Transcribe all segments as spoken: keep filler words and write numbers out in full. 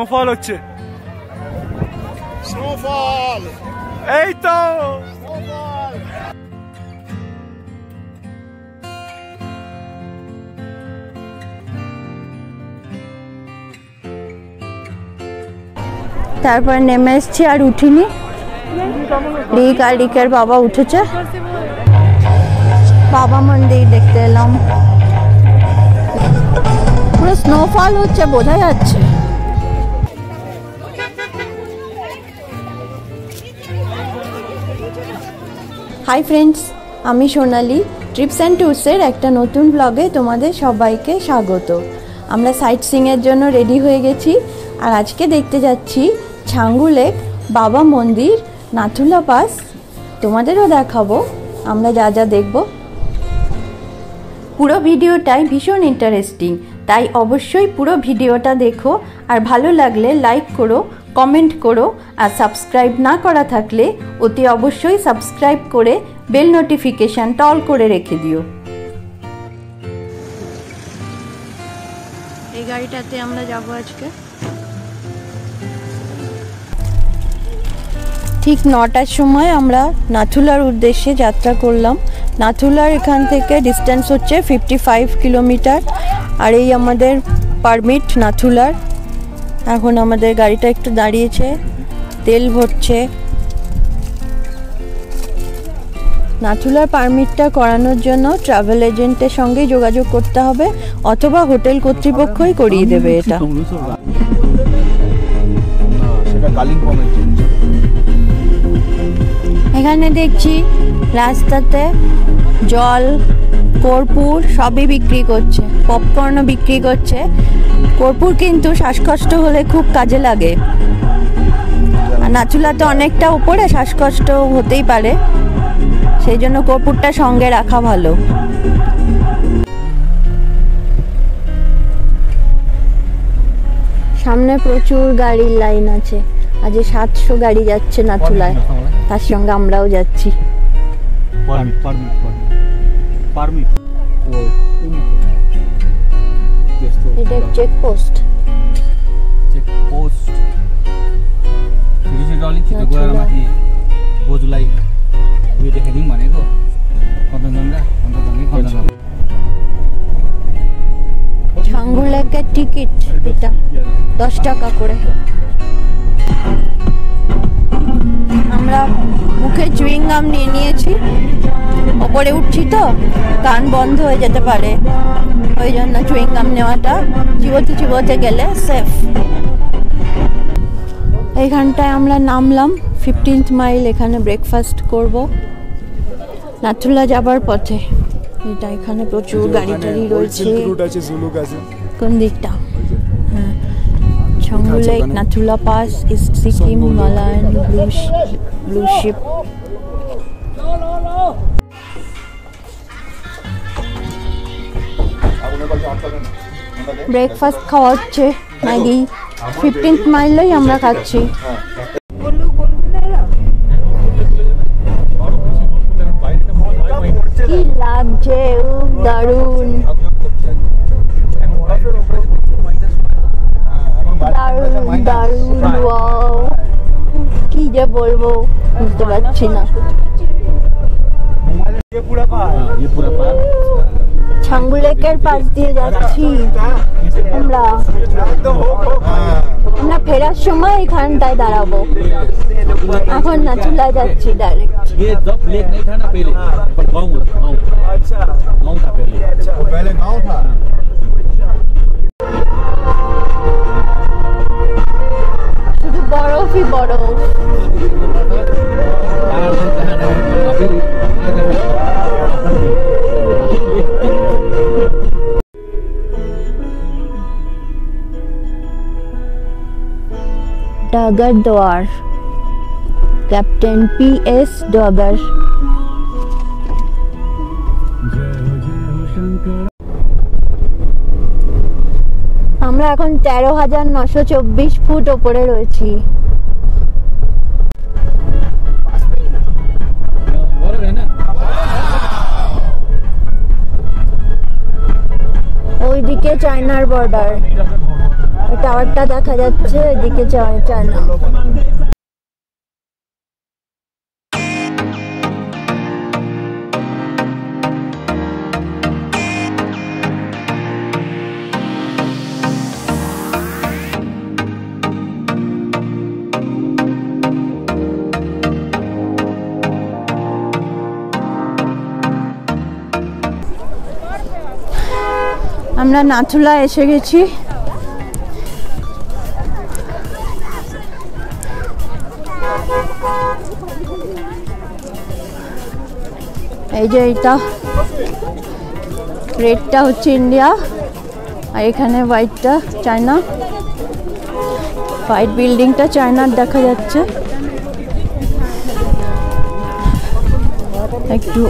snowfall হচ্ছে snowfall এই তো snowfall তারপর নেমে এসেছি আর উঠিনি রিক আর রিকের বাবা উঠেছে বাবা মন্দির দেখতে এলাম পুরো স্নোফল হচ্ছে বোঝা যাচ্ছে হাই ফ্রেন্ডস আমি সোনালি ট্রিপস অ্যান্ড ট্যুরসের একটা নতুন ব্লগে তোমাদের সবাইকে স্বাগত আমরা সাইট সিংয়ের জন্য রেডি হয়ে গেছি আর আজকে দেখতে যাচ্ছি ছাঙ্গু লেক বাবা মন্দির নাথুলা পাস তোমাদেরও দেখাবো আমরা যা যা দেখব পুরো ভিডিওটাই ভীষণ ইন্টারেস্টিং তাই অবশ্যই পুরো ভিডিওটা দেখো আর ভালো লাগলে লাইক করো কমেন্ট করো আর সাবস্ক্রাইব না করা থাকলে অতি অবশ্যই সাবস্ক্রাইব করে বেল নোটিফিকেশানটা অল করে রেখে দিও এই গাড়িটাতে আমরা যাব আজকে ঠিক নটার সময় আমরা নাথুলার উদ্দেশ্যে যাত্রা করলাম নাথুলার এখান থেকে ডিস্টেন্স হচ্ছে ফিফটি ফাইভ কিলোমিটার আর এই আমাদের পারমিট নাথুলার এখন আমাদের গাড়িটা একটু দাঁড়িয়েছে তেল ভরছে নাথুলার পারমিটটা করানোর জন্য ট্রাভেল এজেন্টের সঙ্গেই যোগাযোগ করতে হবে অথবা হোটেল কর্তৃপক্ষই করিয়ে দেবে এটা এখানে দেখছি রাস্তাতে জল কর্পূর সবই বিক্রি করছে পপকর্নও বিক্রি করছে কর্পূর কিন্তু শ্বাসকষ্ট হলে খুব কাজে লাগে আর নাথুলা তো অনেকটা উপরে শ্বাসকষ্ট হতেই পারে সেই জন্য কর্পূরটা সঙ্গে রাখা ভালো সামনে প্রচুর গাড়ির লাইন আছে আজ সাতশো গাড়ি যাচ্ছে নাথুলায় তার সঙ্গে আমরাও যাচ্ছি এটা চেকপোস্ট চেকপোস্ট ছাঙ্গু লেকের টিকিট এটা দশ টাকা করে আমরা মুখে চুইং গাম নিয়ে নিয়েছি ওপরে উঠছি তো কান বন্ধ হয়ে যেতে পারে ওই জন্য চুইং গাম নেওয়াটা চিবোতে চিবোতে গেলে সেফ এইখানটায় আমরা নামলাম ফিফটিন্থ মাইল এখানে ব্রেকফাস্ট করব নাথুলা যাবার পথে এটা এখানে প্রচুর গাড়ি টাড়ি রয়েছে কোন দিকটা হ্যাঁ Changu lake Nathula pass east Sikkim Himalayan blue sheep breakfast খাওয়া হচ্ছে ম্যাগি ফিফটিন্থ মাইলেই আমরা খাচ্ছি কি লাগছে দারুণ কি যে বলবো বুঝতে পারছি না ছাঙ্গু লেকের পাশ দিয়ে যাচ্ছি আমরা আমরা ফেরার সময় এখানটায় দাঁড়াবো এখন নাথুলা যাচ্ছি ডাইরেক্ট শুধু বরফই বরফ ডাগার দোয়ার ক্যাপ্টেন পি এস ডাগার আমরা এখন তেরো হাজার নশো চব্বিশ ফুট ওপরে রয়েছি ওইদিকে চায়নার বর্ডার টাওয়ারটা দেখা যাচ্ছে, এদিকে চার নাম। আমরা নাথুলা এসে গেছি। এই যে এটা রেডটা হচ্ছে ইন্ডিয়া আর এখানে হোয়াইটটা চায়না। হোয়াইট বিল্ডিংটা চায়নার দেখা যাচ্ছে। একটু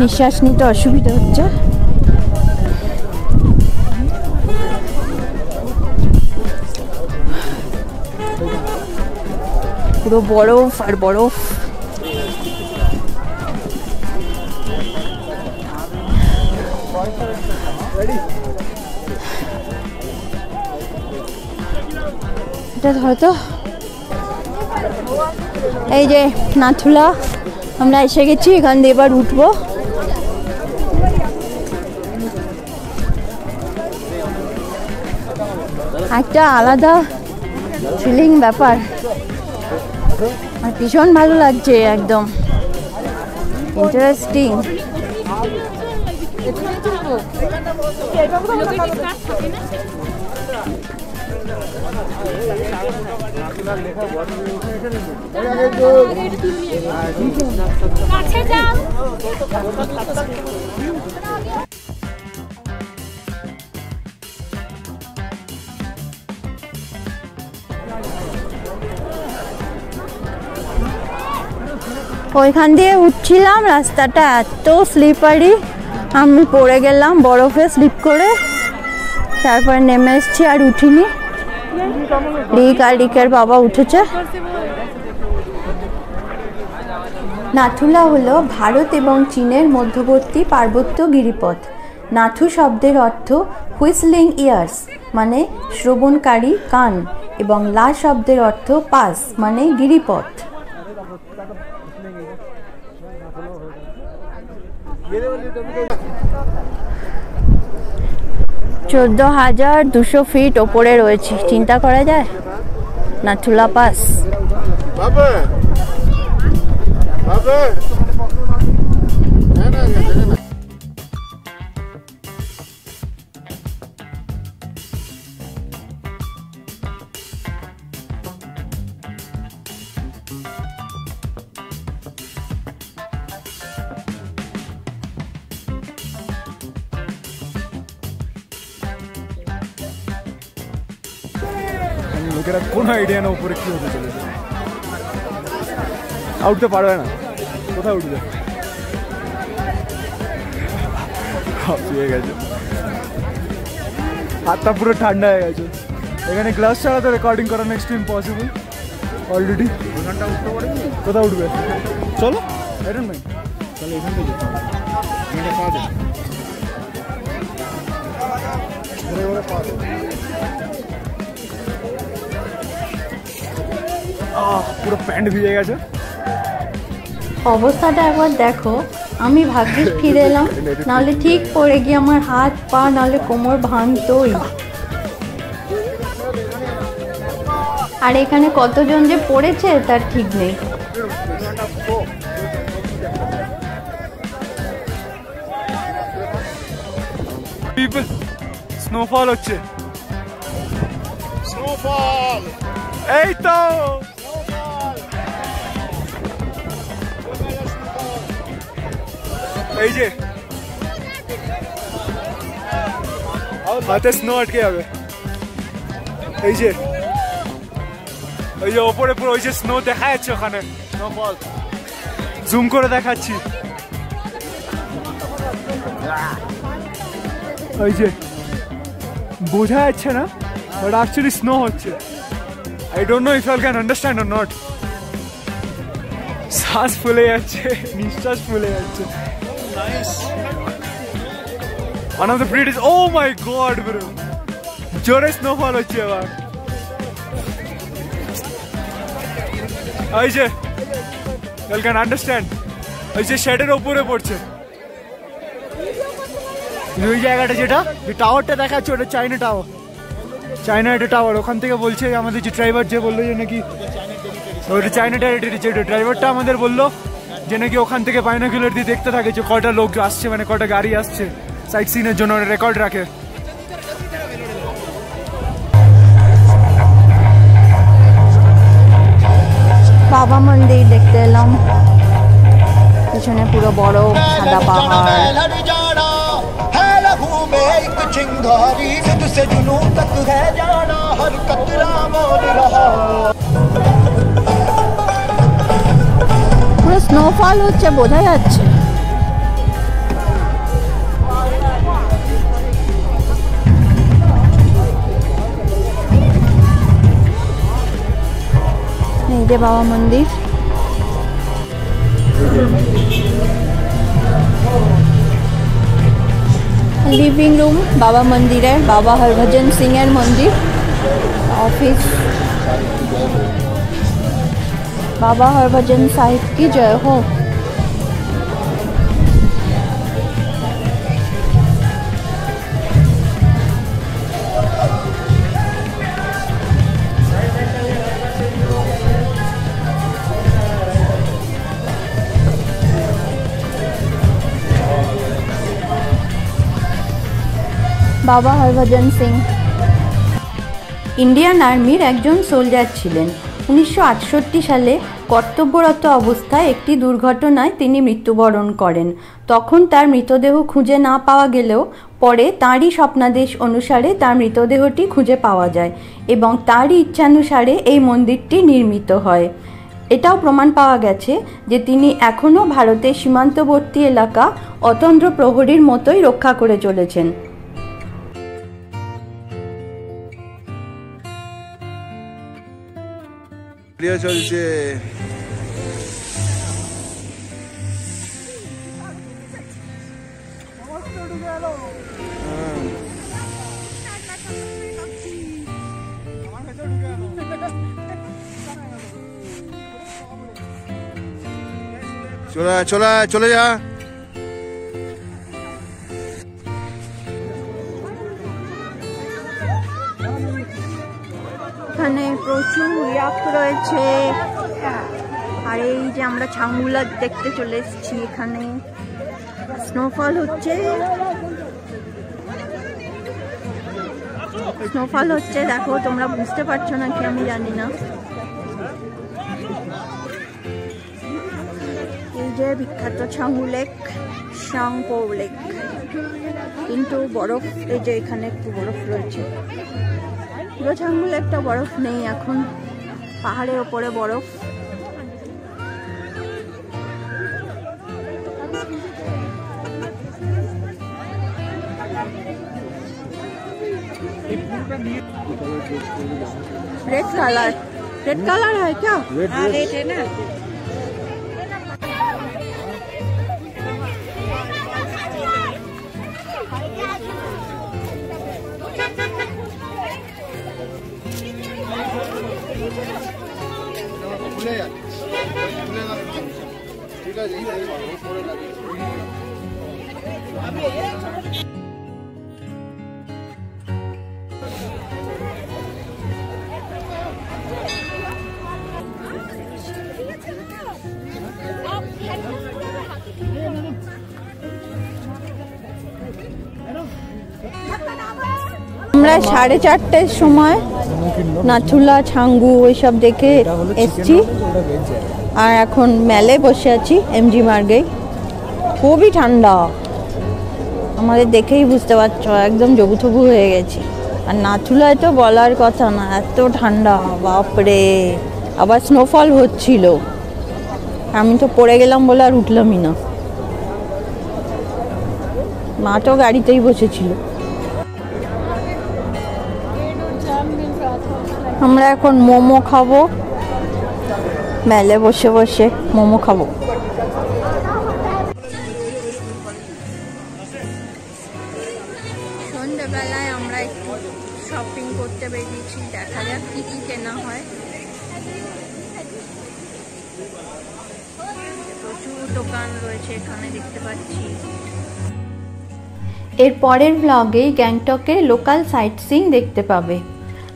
নিঃশ্বাস নিতে অসুবিধা হচ্ছে। পুরো বরফ আর বরফ। এটা ধরতো। এই যে নাথুলা আমরা এসে গেছি, এখান দিয়ে এবার উঠবো। একটা আলাদা ফিলিং ব্যাপার, আর ভীষণ ভালো লাগছে, একদম ইন্টারেস্টিং। ওইখান দিয়ে উঠছিলাম, রাস্তাটা এত স্লিপারি, আমি পড়ে গেলাম বরফে স্লিপ করে। তারপর নেমে এসছি আর উঠিনি। রিক আর রিকের বাবা উঠেছে। নাথুলা হলো ভারত এবং চীনের মধ্যবর্তী পার্বত্য গিরিপথ। নাথু শব্দের অর্থ হুইসলিং ইয়ার্স মানে শ্রবণকারী কান, এবং লা শব্দের অর্থ পাস মানে গিরিপথ। চোদ্দ হাজার দুশো ফিট ওপরে রয়েছে, চিন্তা করা যায়। নাথুলা পাস কোনো আইডিয়া না উপরে কি হতে চলেছে। উঠতে পারবে না, কোথায় উঠবে হয়ে গেছে, হাতটা পুরো ঠান্ডা হয়ে গেছে। এখানে গ্লাস ছাড়া তো রেকর্ডিং করা নেক্সট টাইম পসিবল অলরেডি। কোথায় উঠবে? চলো এরম নাই, চলো এখান থেকে পুরো প্যান্ট ভিজে গেছে। অবস্থাটা একবার দেখো, আমি ভাগ্যিস ফিরে এলাম, নাহলে ঠিক পড়ে গিয়ে আমার হাত পা নাহলে কোমর ভাঙতোই। আর এখানে কতজন যে পড়েছে তার ঠিক নেই। পিপল স্নোফল হচ্ছে, স্নোফল এই তো এই যে হাতে স্নো আটকে যাবে। এই যে ওই যে ওপরে পুরো ওই যে স্নো দেখা যাচ্ছে, ওখানে স্নোফল জুম করে দেখাচ্ছি। ওই যে বোঝা যাচ্ছে না, বাট অ্যাকচুয়ালি স্নো হচ্ছে। I don't know if you can understand or not. Saas phule jacche, nishas phule jacche. Nice. One of the prettiest. Oh my god, bro. Wczoraj znowu leciała. I just, you can understand. I just shadow no pure portion. You jagged a jeta, the tower to the China Tower. China to tower, Okantika Bolche, Amadi Driver Jebolo, Yanaki. So the China territory, Driver Tamander Bolo, Janaki Okantika binocular detector, I get a quarter low glass chip and a quarter gari as chip. Sightseeing a general record racket. Baba Mandir dekhte elam pichone puro boro sada pahar snowfall hocche bojha jacche The Baba Mandir. Living room, Baba Mandir, Baba Harbhajan Singh and Mandir. Office, Baba Harbhajan Sahib ki jai ho. Baba Harbhajan Singh Indian Army একজন soldier ছিলেন উনিশশো আটষট্টি সালে কর্তব্যরত অবস্থায় একটি দুর্ঘটনায় তিনি মৃত্যুবরণ করেন তখন তার মৃতদেহ খুঁজে না পাওয়া গেলেও পরে তারই স্বপ্নাদেশ অনুসারে তার মৃতদেহটি খুঁজে পাওয়া যায় এবং তারই ইচ্ছানুসারে এই মন্দিরটি নির্মিত হয় এটাও প্রমাণ পাওয়া গেছে যে তিনি এখনো ভারতের সীমান্তবর্তী এলাকা অতন্দ্র প্রহরীর মতোই রক্ষা করে চলেছেন Dear soldier, chola, chola, chola, ya. প্রচুর ইয়াক রয়েছে আর এই যে আমরা ছামুলা দেখতে চলে এসেছি এখানে স্নোফল হচ্ছে স্নোফল হচ্ছে দেখো তোমরা বুঝতে পারছো নাকি আমি জানি না এই যে বিখ্যাত ছামুলেক শাংপৌলেক কিন্তু বরফ এই যে এখানে একটু বরফ রয়েছে পুরো ছাঙ্গুল একটা বরফ নেই এখন পাহাড়ের উপরে বরফ রেড কালার রেড কালার হয় क्या রেড है ना আমরা সাড়ে চারটের সময় নাথুলা ছাঙ্গু ওইসব দেখে এসছি আর এখন মেলে বসে আছি এমজি মার্গে খুবই ঠান্ডা আমাদের দেখেই বুঝতে পারছো একদম জবুথবু হয়ে গেছি আর নাথুলায় তো বলার কথা না এত ঠান্ডা বাপরে আবার স্নোফল হচ্ছিল আমি তো পড়ে গেলাম বলে আর উঠলামই না মা তো গাড়িতেই বসেছিল আমরা এখন মোমো খাবো মেলে বসে বসে মোমো খাবো সন্ধ্যাবেলায় আমরা একটু শপিং বাজারটা বেরিয়েছি, দেখা যাক কি কি কেনা হয়। প্রচুর দোকান রয়েছে এখানে দেখতে পাচ্ছি। এর পরের ব্লগেই গ্যাংটকের লোকাল সাইট সিইং দেখতে পাবে।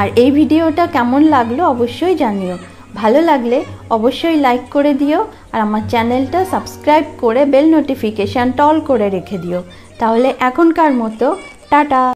আর এই ভিডিওটা কেমন লাগলো অবশ্যই জানিও, ভালো লাগলে অবশ্যই লাইক করে দিও আর আমার চ্যানেলটা সাবস্ক্রাইব করে বেল নোটিফিকেশানটা অল করে রেখে দিও। তাহলে এখনকার মতো টাটা।